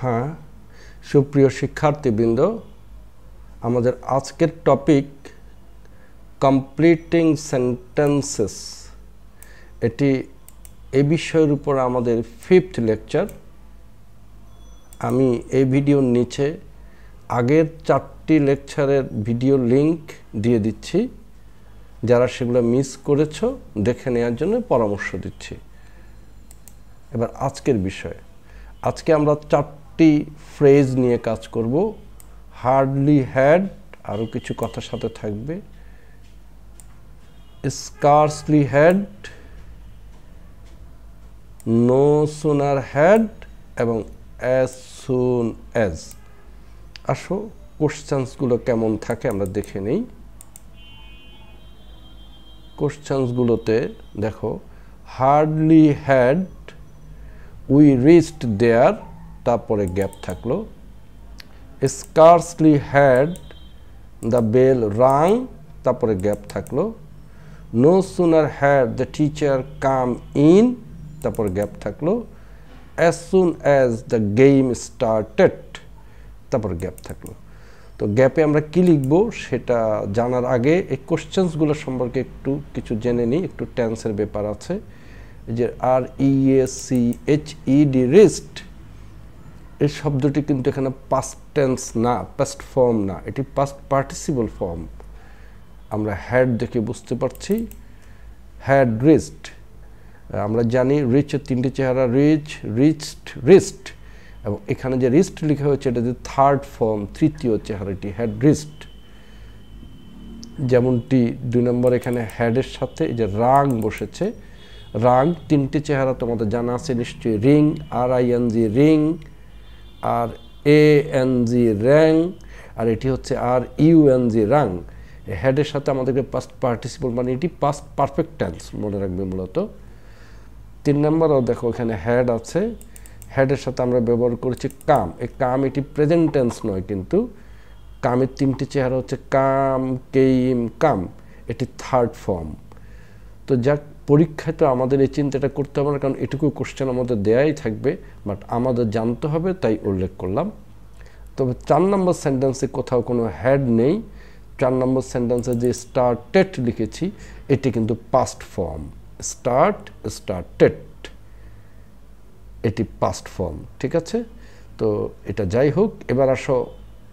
हाँ सुप्रिय शिक्षार्थीबृंद आमादेर आजकेर टपिक कमप्लीटिंग सेंटेंसेस एटी ए विषयेर उपर आमादेर फिफ्थ लेक्चर। आमी ए भिडियोर नीचे आगेर चारटी लेक्चरेर भिडियो लिंक दिए दिच्छी, जारा सेगुलो मिस करेछो देखे नेওয়ার জন্য परामर्श दिच्छी। एबार आजकेर विषय, आजके आमरा चारटी फ्रेज निये काज करबो, हार्डली हैड आरो किछु कथार साथे थाकबे, scarcely had, no sooner had एवं as soon as। आसो क्वेश्चन्स गुलो केमन थाके आमरा देखे नेই। क्वेश्चन्स गुलोते देखो, hardly had we reached there तारপরে गैप থাকলো, scarcely had the bell rang তারপরে gap থাকলো, no sooner had the teacher come in তারপরে gap থাকলো, as soon as the game started তারপরে gap থাকলো। তো গ্যাপে আমরা কি লিখবো সেটা জানার আগে এই কোশ্চেনস গুলো সম্পর্কে একটু কিছু জেনে নিই। একটু টেন্সের ব্যাপার আছে, যে R E S C H E D রিস্ট এই শব্দটি কিন্তু এখানে past tense না, past form না, এটি past participle form। আমরা had দেখে বুঝতে পারছি had reached, আমরা জানি reach এর তিনটি চেহারা, reach, reached, wrist, এবং এখানে যে wrist লেখা হয়েছে এটা যে থার্ড ফর্ম, তৃতীয় চেহারাটি had wrist। যেমনটি 2 নম্বর এখানে had এর সাথে এই যে rang বসেছে, rang তিনটি চেহারা তোমাদের জানা আছে নিশ্চয়ই, ring, r i n g ring, R a n g rang, আর এটি হচ্ছে r u n g rang। head এর সাথে আমাদেরকে past participle মানে এটি past perfect tense মনে রাখবে মূলত। 3 নম্বরও দেখো এখানে had আছে, had এর সাথে আমরা ব্যবহার করছি come। এই come এটি present tense নয়, কিন্তু come এর তিনটি চেহারা হচ্ছে come, came, come, এটি থার্ড ফর্ম। তো যাক, পরীক্ষায় তো আমাদের এই চিন্তাটা করতে হবে না, কারণ এটুকু কোশ্চেন আমাদের দেয়াই থাকবে, বাট আমাদের জানতে হবে তাই উল্লেখ করলাম। তবে 4 নম্বর সেন্টেন্সে কোথাও কোনো had নেই। 4 নম্বর সেন্টেন্সে যে started লিখেছি এটি কিন্তু past form, start, started, এটি past form, ঠিক আছে। তো এটা যাই হোক, এবার আসো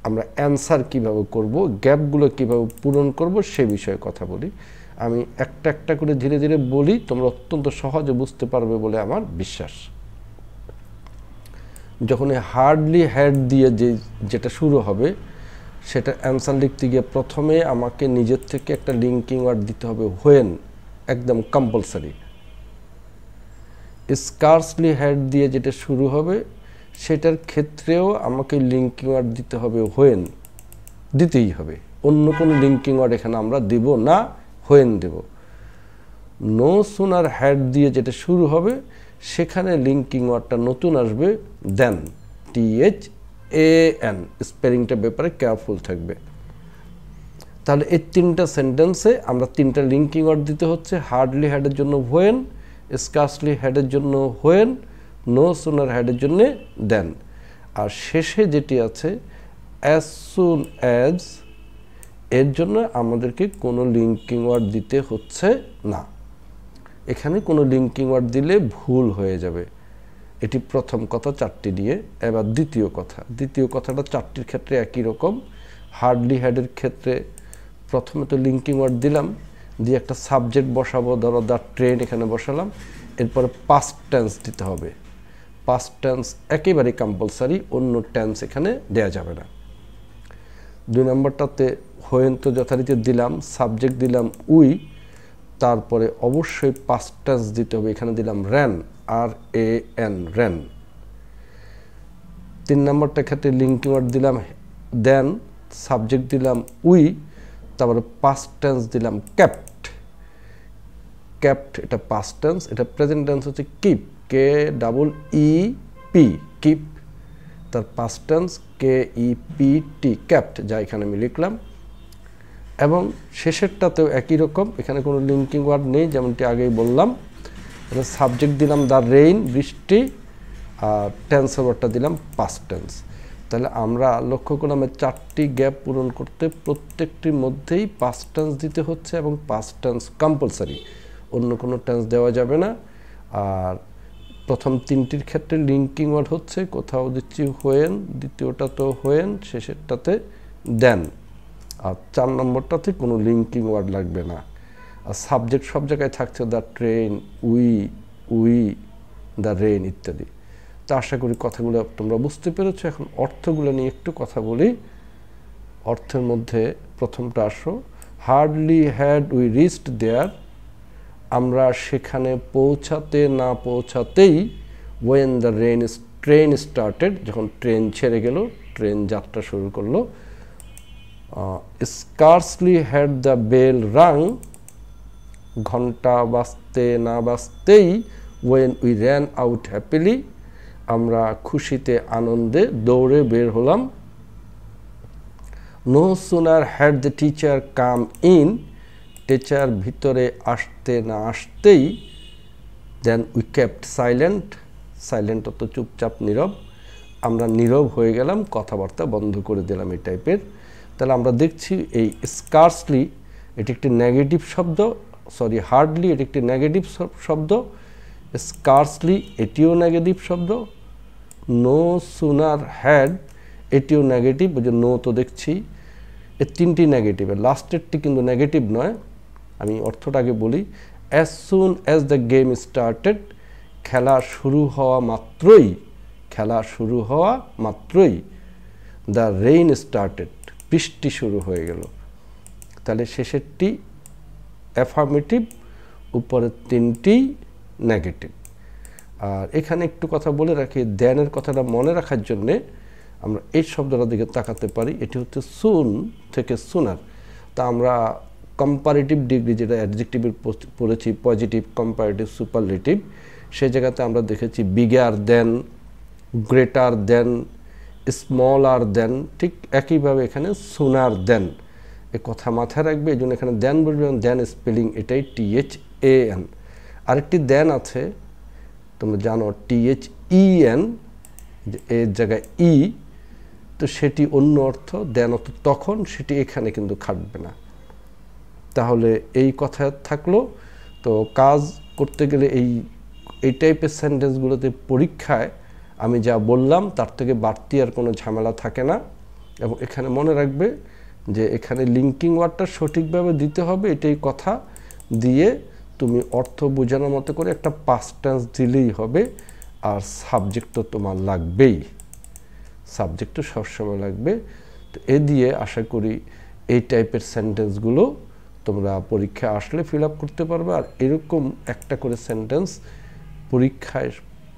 আমরা অ্যানসার কিভাবে করব, গ্যাপগুলো কিভাবে পূরণ করব সে বিষয়ে কথা বলি। আমি একটা একটা করে ধীরে ধীরে বলি, তোমরা অত্যন্ত সহজে বুঝতে পারবে বলে আমার বিশ্বাস। যখন হার্ডলি হ্যাড দিয়ে যেটা শুরু হবে সেটা অ্যানসার লিখতে গিয়ে প্রথমে আমাকে নিজের থেকে একটা লিঙ্কিং ওয়ার্ড দিতে হবে, হোয়েন, একদম কম্পালসারি। স্কার্সলি হ্যাড দিয়ে যেটা শুরু হবে সেটার ক্ষেত্রেও আমাকে লিঙ্কিং ওয়ার্ড দিতে হবে, হোয়েন দিতেই হবে, অন্য কোনো লিঙ্কিং ওয়ার্ড এখানে আমরা দেব না, হোয়েন দেব। নো সুনার হ্যাড দিয়ে যেটা শুরু হবে সেখানে লিঙ্কিং ওয়ার্ডটা নতুন আসবে, দেন, টিএচ এ এন, স্পেলিংটা ব্যাপারে কেয়ারফুল থাকবে। তাহলে এই 3টা সেন্টেন্সে আমরা 3টা লিঙ্কিং ওয়ার্ড দিতে হচ্ছে, হার্ডলি হ্যাডের জন্য হোয়েন, স্কার্সলি হ্যাডের জন্য হোয়েন, নো সুনার হ্যাডের জন্য দেন, আর শেষে যেটি আছে অ্যাজ সুন অ্যাজ, এর জন্য আমাদেরকে কোনো লিঙ্কিং ওয়ার্ড দিতে হচ্ছে না। এখানে কোনো লিঙ্কিং ওয়ার্ড দিলে ভুল হয়ে যাবে। এটি প্রথম কথা 4টি দিয়ে। এবার দ্বিতীয় কথা, দ্বিতীয় কথাটা 4টির ক্ষেত্রে একই রকম। হার্ডলি হ্যাডের ক্ষেত্রে প্রথমে তো লিঙ্কিং ওয়ার্ড দিলাম, দিয়ে একটা সাবজেক্ট বসাবো, ধরো দ্য ট্রেন এখানে বসালাম, এরপরে past tense দিতে হবে, past tense একেবারে কম্পালসারি, অন্য tense এখানে দেয়া যাবে না। 2 নম্বরটাতে হোয়েন তো যথারীতি দিলাম, সাবজেক্ট দিলাম উই, তারপরে অবশ্যই past tense দিতে হবে, এখানে দিলাম ran, R A N, ran। 3 নম্বরটা ক্ষেত্রে লিঙ্কিং ওয়ার্ড দিলাম দেন, সাবজেক্ট দিলাম উই, তারপরে past tense দিলাম kept, kept এটা past tense, এটা present tense হচ্ছে keep, K double E P, keep, তার past tense K E P T, kept, যা এখানে আমি লিখলাম। এবং শেষেরটাতেও একই রকম, এখানে কোনো লিঙ্কিং ওয়ার্ড নেই, যেমনটি আগেই বললাম। সাবজেক্ট দিলাম দ্য রেইন, বৃষ্টি, টেন্সের ওয়ার্ডটা দিলাম past tense তাহলে আমরা লক্ষ্য করলাম চারটি গ্যাপ পূরণ করতে প্রত্যেকটির মধ্যেই past tense দিতে হচ্ছে এবং past tense compulsory অন্য কোনো tense দেওয়া যাবে না আর প্রথম তিনটির ক্ষেত্রে লিংকিং ওয়ার্ড হচ্ছে কোথাও দিচ্ছি হোয়েন দ্বিতীয়টা তো হোয়েন শেষেরটাতে দেন আর চার নম্বরটাতে কোনো লিংকিং ওয়ার্ড লাগবে না আর সাবজেক্ট সব জায়গায় থাকছে the train we the rain ইত্যাদি তা আশা করি কথাগুলো তোমরা বুঝতে পেরেছো এখন অর্থগুলো নিয়ে একটু কথা বলি অর্থের মধ্যে প্রথমটা আসো hardly had we reached there আমরা সেখানে পৌঁছাতে না পৌঁছাতেই when the train started যখন ট্রেন ছেড়ে গেল ট্রেন যাত্রা শুরু করলো scarcely had the bell rung ঘন্টা বাজতে না বাজতেই when we ran out happily আমরা খুশিতে আনন্দে দৌড়ে বের হলাম no sooner had the teacher come in teacher ভিতরে আসতে না আসতেই then we kept silent তো চুপচাপ নীরব আমরা নীরব হয়ে গেলাম কথাবার্তা বন্ধ করে দিলাম এই টাইপের তাহলে আমরা দেখছি এই scarcely এটি একটি নেগেটিভ শব্দ সরি hardly এটি একটি নেগেটিভ শব্দ scarcely এটিও নেগেটিভ শব্দ no sooner had এটিও নেগেটিভ যে no তো দেখছি এই তিনটি নেগেটিভ লাস্টেরটি কিন্তু নেগেটিভ নয় আমি অর্থটাকে বলি as soon as the game started খেলা শুরু হওয়া মাত্রই the rain started বৃষ্টি শুরু হয়ে গেল তাহলে শেষেরটি অ্যাফার্মেটিভ উপরে তিনটি নেগেটিভ আর এখানে একটু কথা বলে রাখি দেনের কথাটা মনে রাখার জন্য আমরা এই শব্দটার দিকে তাকাতে পারি এটি হচ্ছে soon থেকে sooner তা আমরা কম্পারেটিভ ডিগ্রি যেটা অ্যাডজেক্টিভের পড়েছি পজিটিভ কম্পারেটিভ সুপারলেটিভ সেই জায়গাতে আমরা দেখেছি bigger than greater than smaller than ঠিক একই ভাবে এখানে sooner than এই কথা মাথায় রাখবে এজন্য এখানে than বলবেন than স্পেলিং এটাই t h a n আরেকটি than আছে তোমরা জানো t h e n এই জায়গায় e তো সেটি অন্য অর্থ দেন অত তখন সেটি এখানে কিন্তু খাটবে না তাহলে এই কথা থাকলো তো কাজ করতে গেলে এই টাইপের সেন্টেন্স গুলোতে পরীক্ষায় আমি যা বললাম তার থেকে বাড়তি আর কোনো ঝামেলা থাকে না এবং এখানে মনে রাখবে যে এখানে লিংকিং ওয়ার্ডটা সঠিকভাবে দিতে হবে এটাই কথা দিয়ে তুমি অর্থ বোঝানোর মতো করে একটা past tense দিলেই হবে আর সাবজেক্ট তো তোমার লাগবেই সাবজেক্ট সব সময় লাগবে তো এ দিয়ে আশা করি এই টাইপের সেন্টেন্স গুলো তোমরা পরীক্ষা আসলে ফিলআপ করতে পারবে আর এরকম একটা করে সেন্টেন্স পরীক্ষায়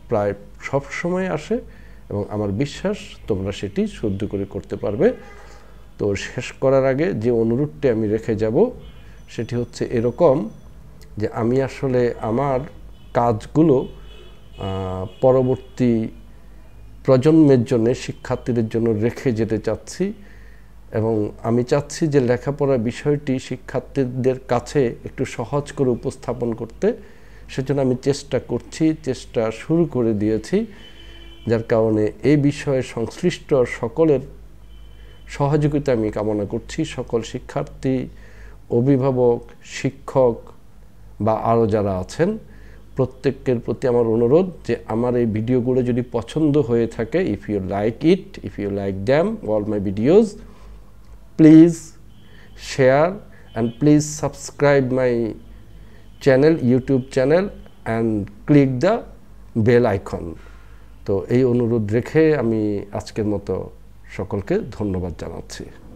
প্রায় সব সময় আসে এবং আমার বিশ্বাস তোমরা সেটি শুদ্ধ করে করতে পারবে তো শেষ করার আগে যে অনুরোধটি আমি রেখে যাব সেটি হচ্ছে এরকম যে আমি আসলে আমার কাজগুলো পরবর্তী প্রজন্মের জন্য শিক্ষার্থীদের জন্য রেখে যেতে চাচ্ছি এবং আমি চাচ্ছি যে লেখাপড়া বিষয়টি শিক্ষার্থীদের কাছে একটু সহজ করে উপস্থাপন করতে সেজন্য আমি চেষ্টা শুরু করে দিয়েছি যার কারণে এই বিষয়ে সংশ্লিষ্ট সকলের সহযোগিতা আমি কামনা করছি সকল শিক্ষার্থী অভিভাবক শিক্ষক বা আরো যারা আছেন প্রত্যেকের প্রতি আমার অনুরোধ যে আমার এই ভিডিওগুলো যদি পছন্দ হয়ে থাকে if you like them all my videos please share and please subscribe my channel YouTube channel and click the bell icon তো এই অনুরোধ রেখে আমি আজকের মতো সকলকে ধন্যবাদ জানাচ্ছি